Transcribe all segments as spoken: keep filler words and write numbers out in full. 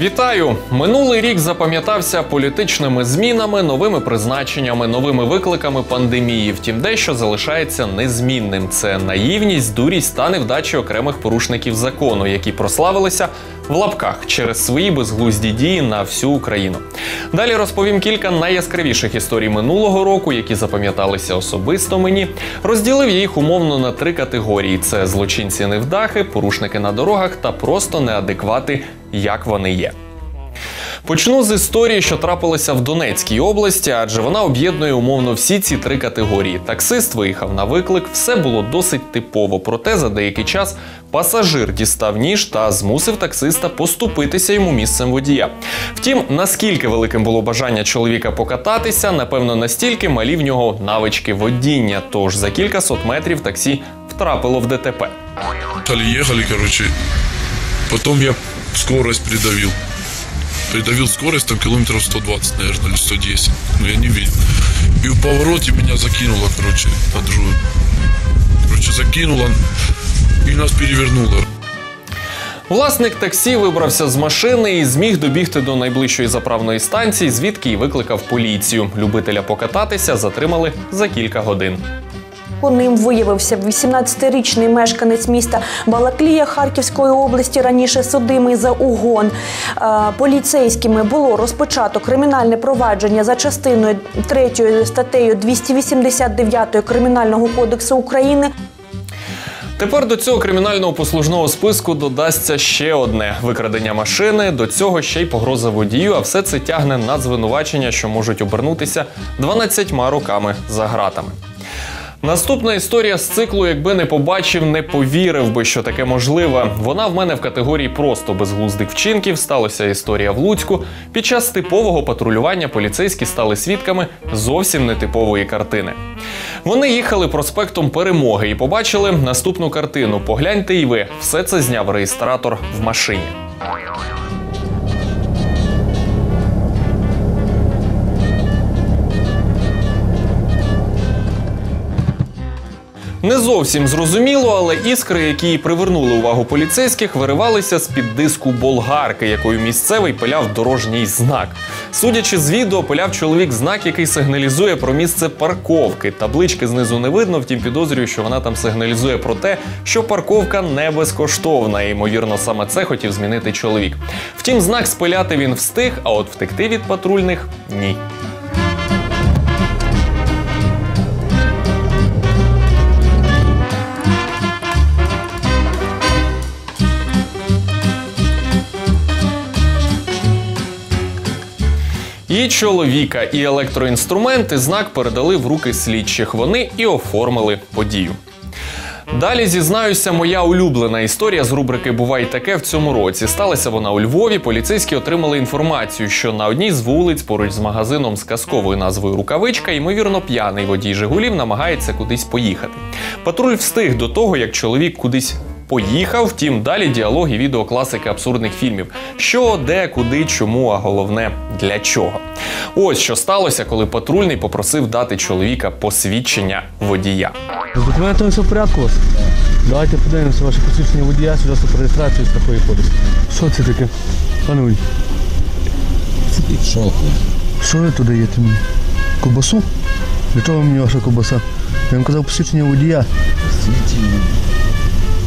Вітаю! Минулий рік запам'ятався політичними змінами, новими призначеннями, новими викликами пандемії. Втім, дещо залишається незмінним. Це наївність, дурість та невдачі окремих порушників закону, які прославилися в лапках через свої безглузді дії на всю Україну. Далі розповім кілька найяскравіших історій минулого року, які запам'яталися особисто мені. Розділив я їх умовно на три категорії. Це злочинці-невдахи, порушники на дорогах та просто неадеквати, як вони є. Почну з історії, що трапилася в Донецькій області, адже вона об'єднує умовно всі ці три категорії. Таксист виїхав на виклик, все було досить типово, проте за деякий час пасажир дістав ніж та змусив таксиста поступитися йому місцем водія. Втім, наскільки великим було бажання чоловіка покататися, напевно, настільки малі в нього навички водіння, тож за кількасот метрів таксі втрапило в де те пе. Їхали, коротше, потім я скорость придавив. Придавил скорость, там километров сто двадцать, наверное, или сто десять. Ну, я не видел. И в повороте меня закинуло, короче, на другую. Короче, закинуло и нас перевернуло. Власник таксі вибрався з машини і зміг добігти до найближчої заправної станції, звідки і викликав поліцію. Любителя покататися затримали за кілька годин. Ним виявився вісімнадцятирічний мешканець міста Балаклія Харківської області, раніше судимий за угон. Поліцейськими було розпочато кримінальне провадження за частиною третьою статтею двісті вісімдесят дев'ять Кримінального кодексу України. Тепер до цього кримінального послужного списку додасться ще одне – викрадення машини, до цього ще й погроза водію, а все це тягне на звинувачення, що можуть обернутися дванадцятьма роками за ґратами. Наступна історія з циклу «Якби не побачив, не повірив би, що таке можливе». Вона в мене в категорії «Просто безглуздих вчинків». Сталася історія в Луцьку. Під час типового патрулювання поліцейські стали свідками зовсім нетипової картини. Вони їхали проспектом Перемоги і побачили наступну картину. Погляньте і ви. Все це зняв реєстратор в машині. Не зовсім зрозуміло, але іскри, які привернули увагу поліцейських, виривалися з-під диску «Болгарки», якою місцевий пиляв дорожній знак. Судячи з відео, пиляв чоловік знак, який сигналізує про місце парковки. Таблички знизу не видно, втім підозрюю, що вона там сигналізує про те, що парковка не безкоштовна. І, ймовірно, саме це хотів змінити чоловік. Втім, знак спиляти він встиг, а от втекти від патрульних – ні. І чоловіка, і електроінструменти знак передали в руки слідчих. Вони і оформили подію. Далі, зізнаюся, моя улюблена історія з рубрики «Буває таке» в цьому році. Сталася вона у Львові. Поліцейські отримали інформацію, що на одній з вулиць поруч з магазином з казковою назвою «Рукавичка» ймовірно п'яний водій «Жигулів» намагається кудись поїхати. Патруль встиг до того, як чоловік кудись поїхав, втім далі діалог і відеокласики абсурдних фільмів. Що, де, куди, чому, а головне – для чого. Ось що сталося, коли патрульний попросив дати чоловіка посвідчення водія. З документами все в порядку у вас? Давайте подивимося ваше посвідчення водія, свідоцтво про реєстрацію, страховий поліс. Що це таке? Пануй. Що ви туди даєте мені? Кобасу? Для чого мені ваша кобаса? Я вам казав посвідчення водія. Посвідчення.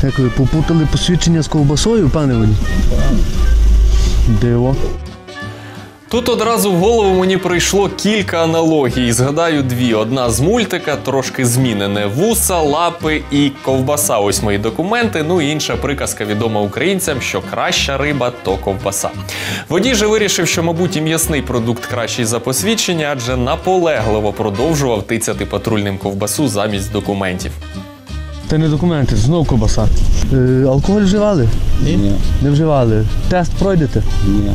Як ви попутали посвідчення з ковбасою, пане водій? Диво. Тут одразу в голову мені прийшло кілька аналогій. Згадаю дві. Одна з мультика, трошки змінене. Вуса, лапи і ковбаса. Ось мої документи. Ну і інша приказка відома українцям, що краща риба – то ковбаса. Водій же вирішив, що, мабуть, і м'ясний продукт кращий за посвідчення, адже наполегливо продовжував тицяти патрульним ковбасу замість документів. Це не документи, знов ковбаса. Е, алкоголь вживали? Ні. Не вживали. Тест пройдете? Ні.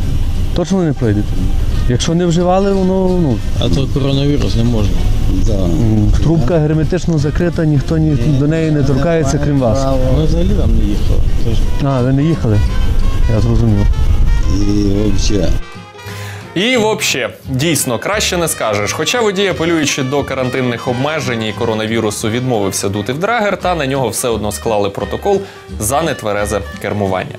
Точно не пройдете? Якщо не вживали, воно, ну… А то коронавірус не можна. Да. Трубка герметично закрита, ніхто ні, ні, до неї не торкається, не крім вас. Ми взагалі вам не їхали. А, ви не їхали? Я зрозумів. І взагалі. І взагалі, дійсно, краще не скажеш. Хоча водій, апелюючи до карантинних обмежень і коронавірусу, відмовився дути в драгер, та на нього все одно склали протокол за нетверезе кермування.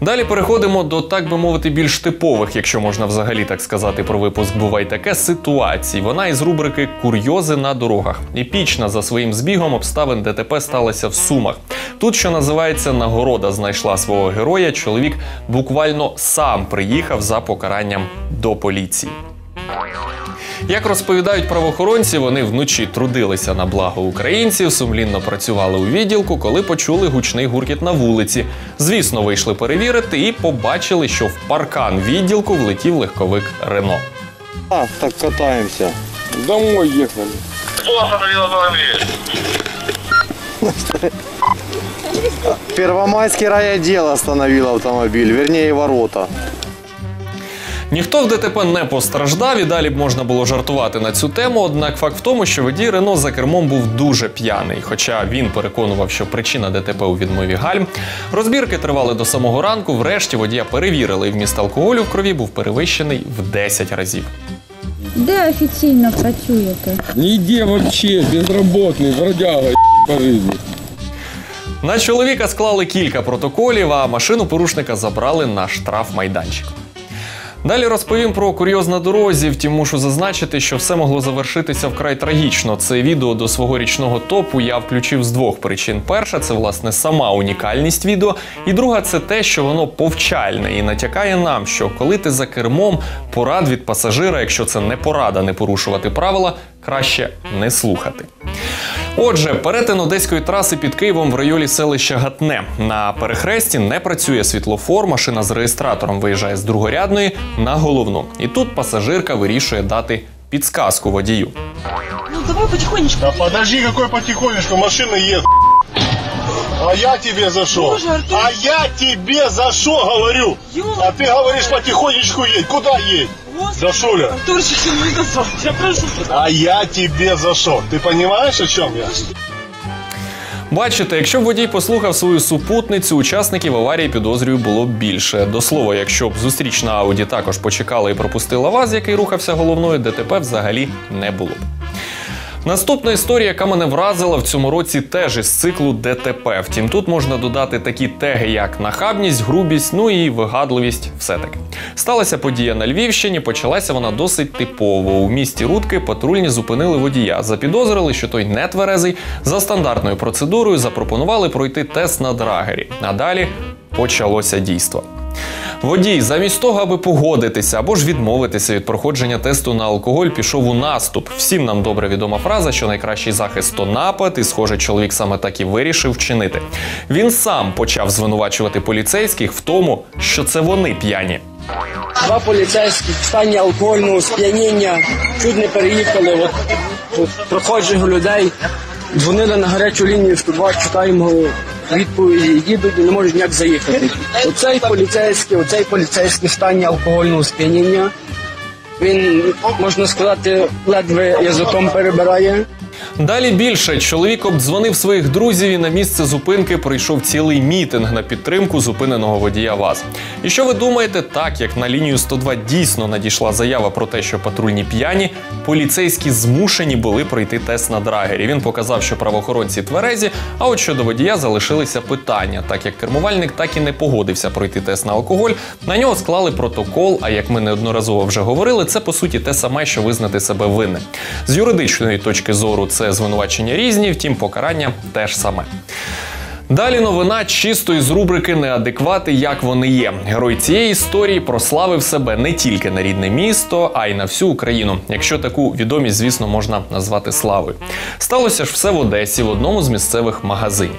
Далі переходимо до, так би мовити, більш типових, якщо можна взагалі так сказати про випуск «Бувай таке», ситуацій. Вона із рубрики «Курйози на дорогах». Епічна за своїм збігом обставин ДТП сталася в Сумах. Тут, що називається, нагорода знайшла свого героя, чоловік буквально сам приїхав за покаранням до поліції. Як розповідають правоохоронці, вони вночі трудилися на благо українців, сумлінно працювали у відділку, коли почули гучний гуркіт на вулиці. Звісно, вийшли перевірити і побачили, що в паркан відділку влетів легковик «Рено». А, так катаємося. Домой їхали. Плохо навіло автомобіль. Первомайський райвідділ остановив автомобіль, вірніше ворота. Ніхто в ДТП не постраждав і далі б можна було жартувати на цю тему, однак факт в тому, що водій Рено за кермом був дуже п'яний, хоча він переконував, що причина ДТП у відмові гальм. Розбірки тривали до самого ранку, врешті водія перевірили, і вміст алкоголю в крові був перевищений в десять разів. Де офіційно працюєте? Ніде взагалі, безробітний, бродяга, по житті. На чоловіка склали кілька протоколів, а машину порушника забрали на штрафмайданчик. Далі розповім про курйоз на дорозі, втім мушу зазначити, що все могло завершитися вкрай трагічно. Це відео до свого річного топу я включив з двох причин. Перша – це, власне, сама унікальність відео, і друга – це те, що воно повчальне і натякає нам, що коли ти за кермом, порад від пасажира, якщо це не порада не порушувати правила, краще не слухати. Отже, перетин Одеської траси під Києвом в районі селища Гатне. На перехресті не працює світлофор, машина з реєстратором виїжджає з другорядної на головну. І тут пасажирка вирішує дати підсказку водію. Ну давай потихонечку. Да подожди, какой потихонечку, машина едет. А я тебе за что? А я тебе за что говорю? А ты говоришь потихонечку едь. Куда едь? За Шуля. А я тебе за що? Ти розумієш, о чому я? Бачите, якщо б водій послухав свою супутницю, учасників аварії, підозрюю, було б більше. До слова, якщо б зустрічна Ауді також почекала і пропустила ВАЗ, який рухався головною, ДТП взагалі не було б. Наступна історія, яка мене вразила в цьому році, теж із циклу ДТП. Втім, тут можна додати такі теги, як нахабність, грубість, ну і вигадливість все-таки. Сталася подія на Львівщині, почалася вона досить типово. У місті Рудки патрульні зупинили водія, запідозрили, що той нетверезий, за стандартною процедурою запропонували пройти тест на драгері. А далі почалося дійство. Водій, замість того, аби погодитися або ж відмовитися від проходження тесту на алкоголь, пішов у наступ. Всім нам добре відома фраза, що найкращий захист – то напад, і, схоже, чоловік саме так і вирішив вчинити. Він сам почав звинувачувати поліцейських в тому, що це вони п'яні. Два поліцейських в стані алкогольного сп'яніння чуть не переїхали. От, от, проходжих людей дзвонили на гарячу лінію сто два, чекаємо відповіді, їдуть і не можуть ніяк заїхати. Оцей поліцейський, оцей поліцейський в стані алкогольного сп'яніння, він, можна сказати, ледве язиком перебирає. Далі більше. Чоловік обдзвонив своїх друзів і на місце зупинки прийшов цілий мітинг на підтримку зупиненого водія ВАЗ. І що ви думаєте, так як на лінію сто два дійсно надійшла заява про те, що патрульні п'яні, поліцейські змушені були пройти тест на драгері. Він показав, що правоохоронці тверезі, а от щодо водія залишилися питання, так як кермувальник так і не погодився пройти тест на алкоголь, на нього склали протокол, а як ми неодноразово вже говорили, це по суті те саме, що визнати себе винним. З юридичної точки зору це звинувачення різні, втім покарання теж саме. Далі новина чисто із рубрики «Неадеквати, як вони є». Герой цієї історії прославив себе не тільки на рідне місто, а й на всю Україну. Якщо таку відомість, звісно, можна назвати славою. Сталося ж все в Одесі, в одному з місцевих магазинів.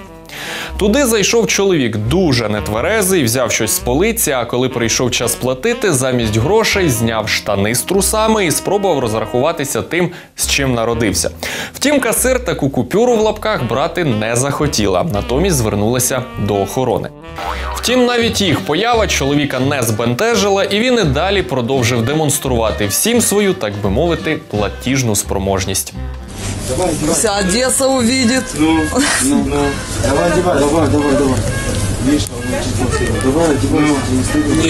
Туди зайшов чоловік дуже нетверезий, взяв щось з полиці, а коли прийшов час платити, замість грошей зняв штани з трусами і спробував розрахуватися тим, з чим народився. Втім, касир таку купюру в лапках брати не захотіла, натомість звернулася до охорони. Втім, навіть їх поява чоловіка не збентежила, і він і далі продовжив демонструвати всім свою, так би мовити, платіжну спроможність. Давай, давай. Вся Одесса увидит. Ну, ну, ну. Давай, давай, давай, давай, давай. Миша, давай, давай.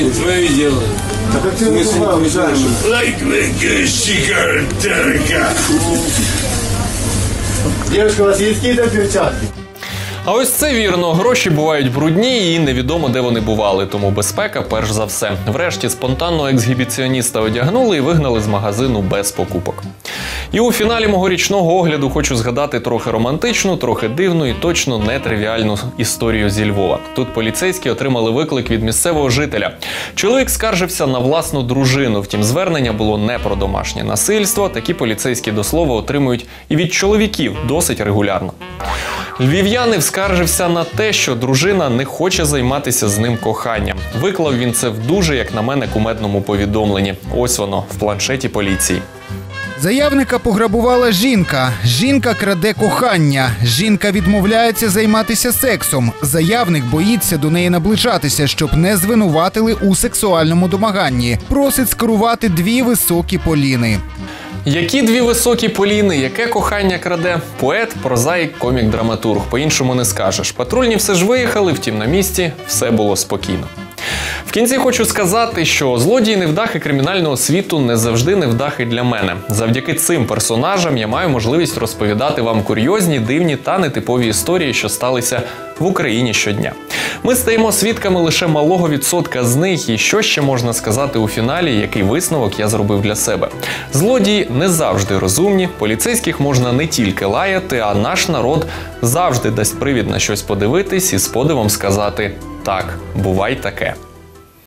Нет, твое дело. Так как ты называл, Мишаня? Like my girl, Девушка, у вас есть какие-то перчатки? А ось це вірно, гроші бувають брудні і невідомо де вони бували, тому безпека перш за все. Врешті спонтанно ексгібіціоніста одягнули і вигнали з магазину без покупок. І у фіналі мого річного огляду хочу згадати трохи романтичну, трохи дивну і точно нетривіальну історію зі Львова. Тут поліцейські отримали виклик від місцевого жителя. Чоловік скаржився на власну дружину, втім звернення було не про домашнє насильство. Такі поліцейські, до слова, отримують і від чоловіків досить регулярно. Львів'янин скаржився на те, що дружина не хоче займатися з ним коханням. Виклав він це в дуже, як на мене, кумедному повідомленні. Ось воно, в планшеті поліції. Заявника пограбувала жінка. Жінка краде кохання. Жінка відмовляється займатися сексом. Заявник боїться до неї наближатися, щоб не звинуватили у сексуальному домаганні. Просить скерувати дві високі поліни. Які дві високі поліни, яке кохання краде? Поет, прозаїк, комік-драматург. По-іншому не скажеш. Патрульні все ж виїхали, втім на місці все було спокійно. В кінці хочу сказати, що злодії-невдахи кримінального світу не завжди невдахи для мене. Завдяки цим персонажам я маю можливість розповідати вам курйозні, дивні та нетипові історії, що сталися в Україні щодня. Ми стаємо свідками лише малого відсотка з них, і що ще можна сказати у фіналі, який висновок я зробив для себе. Злодії не завжди розумні, поліцейських можна не тільки лаяти, а наш народ завжди дасть привід на щось подивитись і з подивом сказати «Так, бувай таке».